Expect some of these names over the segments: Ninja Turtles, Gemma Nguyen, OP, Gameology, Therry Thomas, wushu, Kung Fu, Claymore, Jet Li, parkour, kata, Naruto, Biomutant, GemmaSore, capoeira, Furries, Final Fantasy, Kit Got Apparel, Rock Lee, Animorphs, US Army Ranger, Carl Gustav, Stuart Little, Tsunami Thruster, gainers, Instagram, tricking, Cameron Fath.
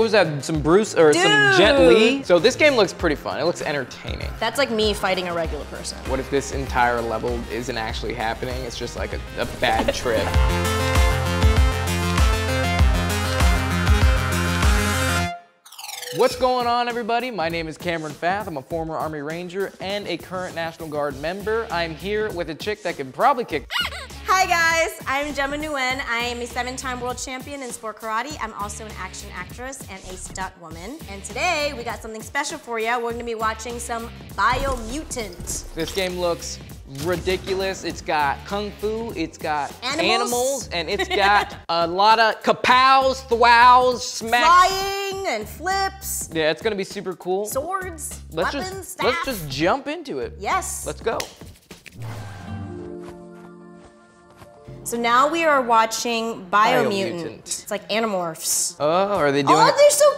what was that? Some Bruce or Dude. Some Jet Li. So this game looks pretty fun. It looks entertaining. That's like me fighting a regular person. What if this entire level isn't actually happening? It's just like a bad trip. What's going on, everybody? My name is Cameron Fath. I'm a former Army Ranger and a current National Guard member. I'm here with a chick that can probably kick. Hi guys, I'm Gemma Nguyen. I am a 7-time world champion in sport karate. I'm also an action actress and a stunt woman. And today, we got something special for you. We're gonna be watching some Biomutant. This game looks ridiculous. It's got Kung Fu, it's got animals and it's got a lot of kapows, thwows, smacks. Flying and flips. Yeah, it's gonna be super cool. Swords, weapons, let's just jump into it. Yes. Let's go. So now we are watching Biomutant. It's like Animorphs. Oh, are they doing it? Oh, they're so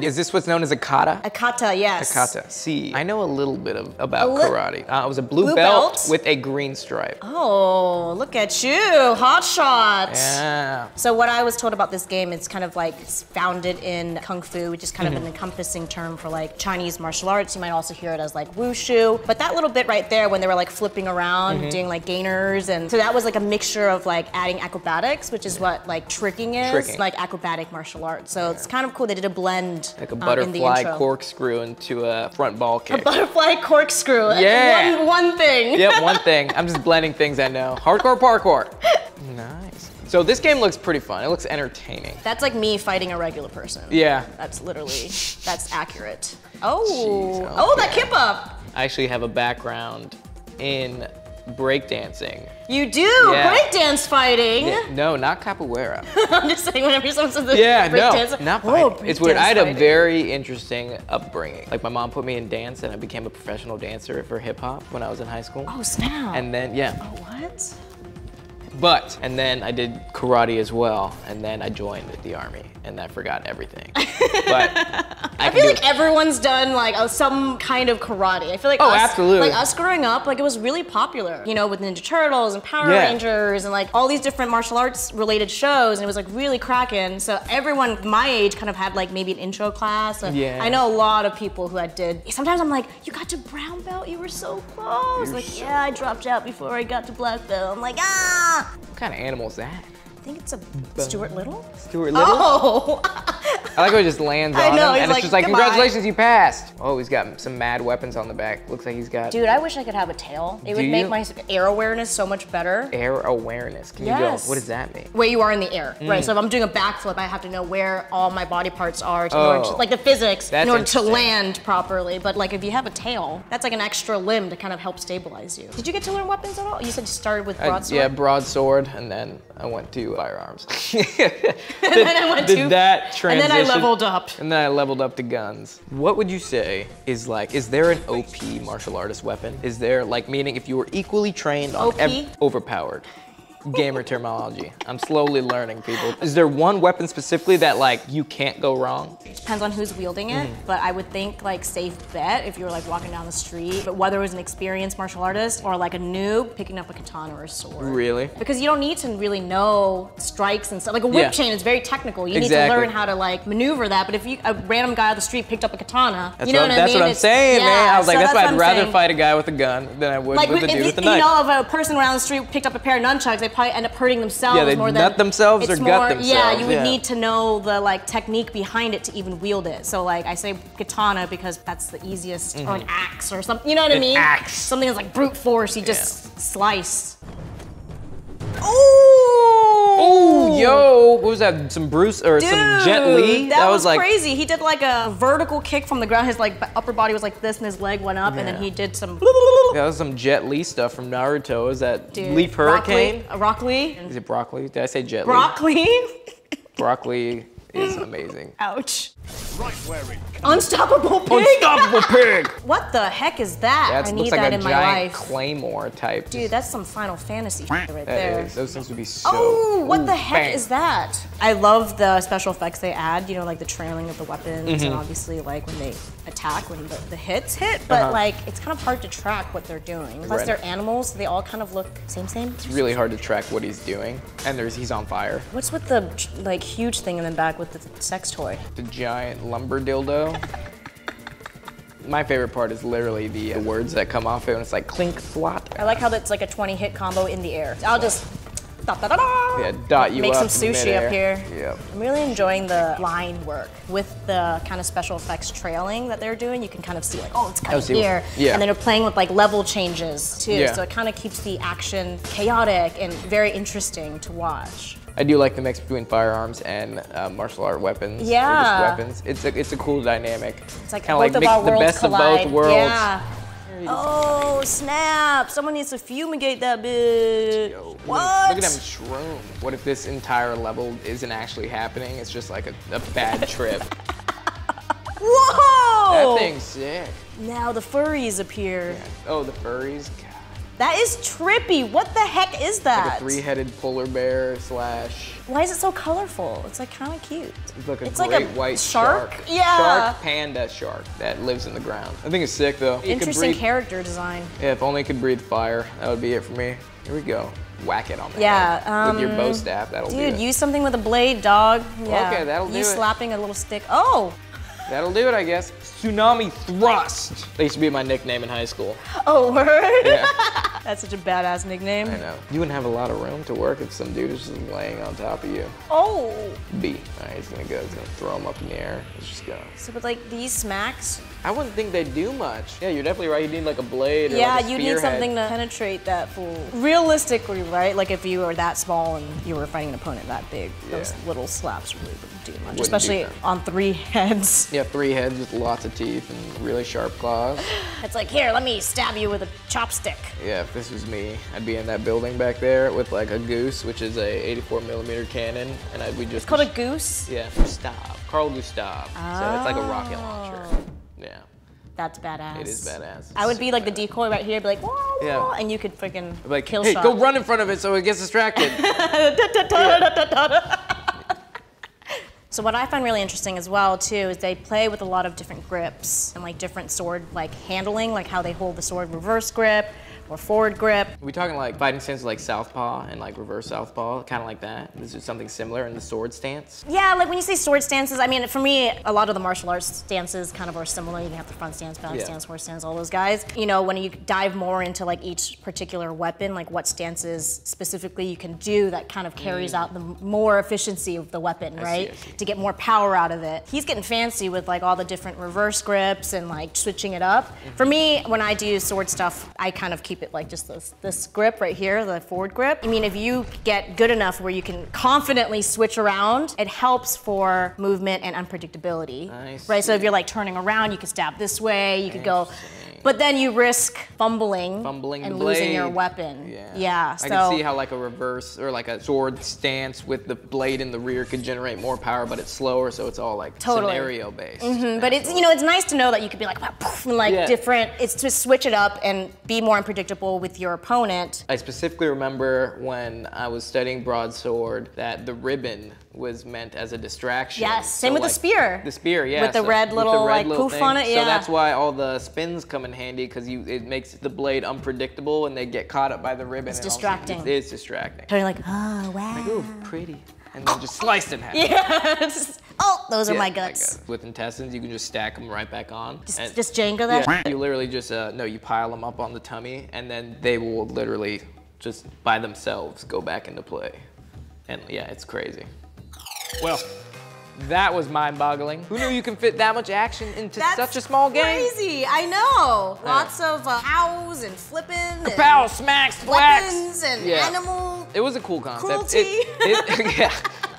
cute! Is this what's known as a kata? A kata, yes. A kata. See, I know a little bit about karate. I was a blue belt with a green stripe. Oh, look at you, hot shots. Yeah. So what I was told about this game, it's kind of like founded in Kung Fu, which is kind of an encompassing term for like Chinese martial arts. You might also hear it as like wushu. But that little bit right there when they were like flipping around, doing like gainers, and so that was like a mix of like adding acrobatics, which is what like tricking is, like acrobatic martial arts. So it's kind of cool. They did a blend like a butterfly corkscrew into a front ball kick. A butterfly corkscrew. Yeah. One thing. Yep, one thing. I'm just blending things I know. Hardcore parkour. Nice. So this game looks pretty fun. It looks entertaining. That's like me fighting a regular person. Yeah. That's literally, that's accurate. Oh, jeez, oh, that kip up. I actually have a background in breakdancing. You do? Yeah. Breakdance fighting? Yeah. No, not capoeira. I'm just saying whenever someone says this, breakdancing, not fighting. It's weird. I had a very interesting upbringing. Like my mom put me in dance and I became a professional dancer for hip hop when I was in high school. Oh, snap. And then, yeah. Oh, what? But, and then I did karate as well, and then I joined the Army, and I forgot everything. But I feel like everyone's done like some kind of karate. I feel like us growing up, like it was really popular, you know, with Ninja Turtles and Power Rangers and like all these different martial arts related shows, and it was like really cracking. So everyone my age kind of had like maybe an intro class. Yeah. I know a lot of people who I did. Sometimes I'm like, you got to brown belt, you were so close. You're like, so yeah, I dropped out before I got to black belt. I'm like, ah! What kind of animal is that? I think it's a Stuart Little. Stuart Little? Oh! I like how it just lands on him and it's just like, congratulations, you passed. Oh, he's got some mad weapons on the back. Looks like he's got... Dude, I wish I could have a tail. It would make my air awareness so much better. Air awareness, can you go, what does that mean? Where you are in the air, right? So if I'm doing a backflip, I have to know where all my body parts are, like the physics, in order to land properly. But like if you have a tail, that's like an extra limb to kind of help stabilize you. Did you get to learn weapons at all? You said you started with broadsword? Yeah, broadsword, and then I went to firearms. And then I leveled up. And then I leveled up to guns. What would you say is like, is there an OP martial artist weapon? Is there like, meaning if you were equally trained on overpowered? Gamer terminology. I'm slowly learning, people. Is there one weapon specifically that like you can't go wrong? It depends on who's wielding it, but I would think like safe bet if you were like walking down the street, but whether it was an experienced martial artist or like a noob picking up a katana or a sword. Really? Because you don't need to really know strikes and stuff. Like a whip chain is very technical. You need to learn how to like maneuver that, but if you, a random guy on the street picked up a katana, you know what I mean? That's what I'm saying, man. I was like, so that's why I'd rather fight a guy with a gun than I would like, with a dude with a knife. You know, if a person around the street picked up a pair of nunchucks, they probably end up hurting themselves more than... Yeah, they nut themselves or gut themselves. Yeah, you would need to know the like technique behind it to even wield it. So like I say katana because that's the easiest, or an axe or something, you know what I mean? Axe. Something that's like brute force, you just slice. Oh, yo, what was that? Some Bruce or some Jet Li? That was like crazy. He did like a vertical kick from the ground. His like upper body was like this and his leg went up and then he did some. That was some Jet Li stuff from Naruto. Is that Leaf Hurricane? Rock Lee. Is it broccoli? Did I say Jet Li? Broccoli. Broccoli is amazing. Ouch. right where it comes. Unstoppable pig! Unstoppable pig! What the heck is that? That looks like a giant Claymore type. Dude, that's some Final Fantasy right there. That is. Those things would be so... Oh, what the heck is that? I love the special effects they add, you know, like the trailing of the weapons and obviously like when they attack, when the hits hit, but like it's kind of hard to track what they're doing. Plus they're animals, so they all kind of look same. It's really hard to track what he's doing, and he's on fire. What's with the like huge thing in the back with the sex toy? The giant lumber dildo. My favorite part is literally the words that come off it when it's like clink, slot. I like how that's like a 20 hit combo in the air. I'll just da-da-da-da. Yeah, dot you Make some sushi up here. Yep. I'm really enjoying the line work with the kind of special effects trailing that they're doing. You can kind of see like, oh, it's kind of here. And then they're playing with like level changes too. So it kind of keeps the action chaotic and very interesting to watch. I do like the mix between firearms and martial art weapons. Yeah. Or just weapons. It's a cool dynamic. It's like kind of like mix the best collide. Of both worlds. Yeah. Oh, snap. Someone needs to fumigate that bitch. Yo, what? Look at them shroom. What if this entire level isn't actually happening? It's just like a bad trip. Whoa! That thing's sick. Now the furries appear. Yeah. Oh, the furries? God. That is trippy. What the heck is that? Like a three-headed polar bear slash... Why is it so colorful? It's like kind of cute. It's like a white shark. Yeah. Shark, panda shark that lives in the ground. I think it's sick though. Interesting character design. Yeah, if only it could breathe fire, that would be it for me. Here we go. Whack it on the head. With your bow staff, that'll do it. Dude, use something with a blade, dog. Yeah. Okay, that'll do it. You slapping a little stick. Oh! That'll do it, I guess. Tsunami thrust. That used to be my nickname in high school. Oh, word? Yeah. That's such a badass nickname. I know. You wouldn't have a lot of room to work if some dude is just laying on top of you. Oh. B. All right, he's gonna throw him up in the air. Let's just go. So, but like these smacks? I wouldn't think they do much. Yeah, you're definitely right. You need like a blade or like a spearhead. Yeah, you need something to penetrate that fool. Realistically, right? Like if you were that small and you were fighting an opponent that big, those little slaps really wouldn't do much. Wouldn't especially on three heads. Yeah, three heads with lots of teeth and really sharp claws. It's like, here, let me stab you with a chopstick. Yeah, if this was me, I'd be in that building back there with like a goose, which is a 84mm cannon, and we just... It's called a goose? Yeah, Gustav, Carl Gustav. Oh. So it's like a rocket launcher. Yeah. That's badass. It is badass. It's I would be like the decoy right here, be like, whoa, whoa, and you could freaking kill hey, shot. Go run in front of it so it gets distracted. So what I find really interesting as well too is they play with a lot of different grips and like different sword like handling, like how they hold the sword reverse grip or forward grip. We're talking like fighting stance like southpaw and like reverse southpaw, kind of like that. This is something similar in the sword stance. Yeah, like when you say sword stances, I mean for me a lot of the martial arts stances kind of are similar. You can have the front stance, back stance, horse stance, all those guys. You know, when you dive more into like each particular weapon, like what stances specifically you can do, that kind of carries out the more efficiency of the weapon, right? I see. To get more power out of it. He's getting fancy with like all the different reverse grips and like switching it up. For me, when I do sword stuff, I kind of keep it like just this grip right here, the forward grip. I mean, if you get good enough where you can confidently switch around, it helps for movement and unpredictability, right? So if you're like turning around, you can stab this way, you could go, but then you risk fumbling and losing your weapon. Yeah, so. I can see how like a reverse or like a sword stance with the blade in the rear could generate more power, but it's slower, so it's all like scenario based. But it's, you know, it's nice to know that you could be like, poof, and like different, it's to switch it up and be more unpredictable with your opponent. I specifically remember when I was studying broadsword that the ribbon was meant as a distraction. Yes, same so with like, the spear. The spear, yeah. With the red little like poof on it, yeah. So that's why all the spins come in handy because it makes the blade unpredictable and they get caught up by the ribbon. It's distracting. It is distracting. So you're like, oh, wow. Like, ooh, pretty. And then just sliced in half. Yes. Oh, those are my guts. With intestines, you can just stack them right back on. Just Jenga that? Yeah. You literally just, no, you pile them up on the tummy and then they will literally just by themselves go back into play. And yeah, it's crazy. Well, that was mind-boggling. Who knew you can fit that much action into such a small game? That's crazy, I know. Lots of pows and flipping and kapow, smacks, weapons and animal. It was a cool concept. Cruelty.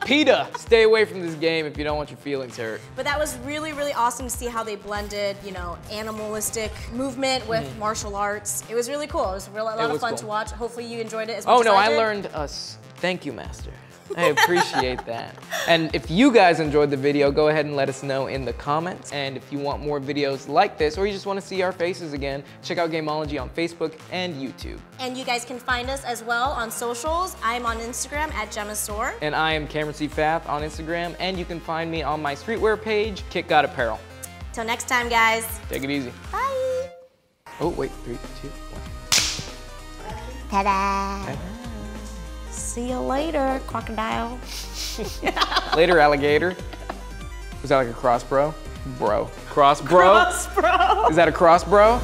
PETA, stay away from this game if you don't want your feelings hurt. But that was really, really awesome to see how they blended, you know, animalistic movement with martial arts. It was really cool. It was a lot of fun to watch. Hopefully you enjoyed it as much as I did. Oh no, I learned us. Thank you, Master. I appreciate that. And if you guys enjoyed the video, go ahead and let us know in the comments. And if you want more videos like this, or you just want to see our faces again, check out Gameology on Facebook and YouTube. And you guys can find us as well on socials. I'm on Instagram at GemmaSore. And I am Cameron C. Fath on Instagram. And you can find me on my streetwear page, Kit Got Apparel. Till next time, guys. Take it easy. Bye. Oh, wait, 3, 2, 1. Ta-da. Ta-da. See you later, crocodile. Later, alligator. Was that like a cross bro? Bro. Cross bro? Cross bro. Is that a cross bro?